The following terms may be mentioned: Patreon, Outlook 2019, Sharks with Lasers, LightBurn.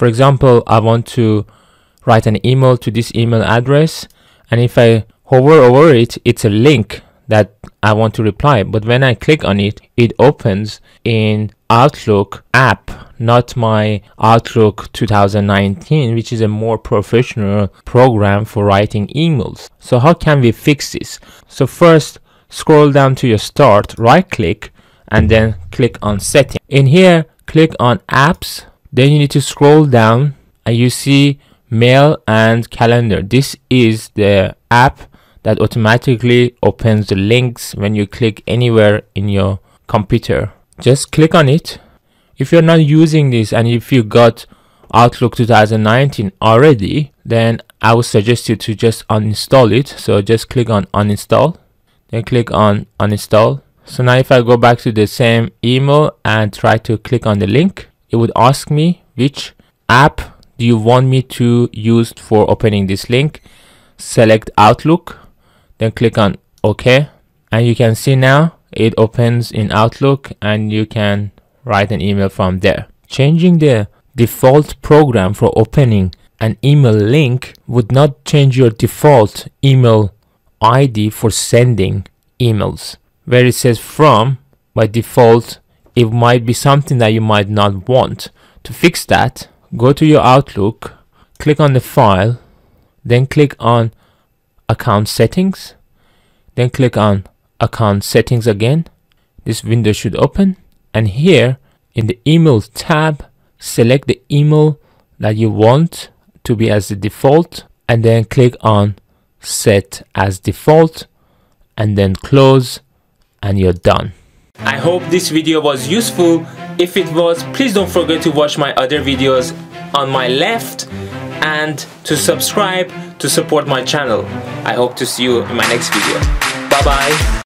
For example, I want to write an email to this email address, and if I hover over it, it's a link that I want to reply. But when I click on it, it opens in Outlook app, not my Outlook 2019, which is a more professional program for writing emails. So how can we fix this? So first, scroll down to your start, right click, and then click on Settings. In here, click on Apps. Then you need to scroll down and you see Mail and Calendar. This is the app that automatically opens the links when you click anywhere in your computer. Just click on it. If you're not using this and if you got Outlook 2019 already, then I would suggest you to just uninstall it. So just click on Uninstall, then click on Uninstall. So now if I go back to the same email and try to click on the link, it would ask me which app do you want me to use for opening this link. Select Outlook, then click on OK, and you can see now it opens in Outlook and you can write an email from there. Changing the default program for opening an email link would not change your default email ID for sending emails. Where it says from, by default it might be something that you might not want. To fix that, go to your Outlook, click on the file, then click on Account Settings, then click on Account Settings again. This window should open, and here in the Email tab, select the email that you want to be as the default, and then click on Set as Default, and then close, and you're done. I hope this video was useful. If it was, please don't forget to watch my other videos on my left and to subscribe to support my channel. I hope to see you in my next video. Bye bye.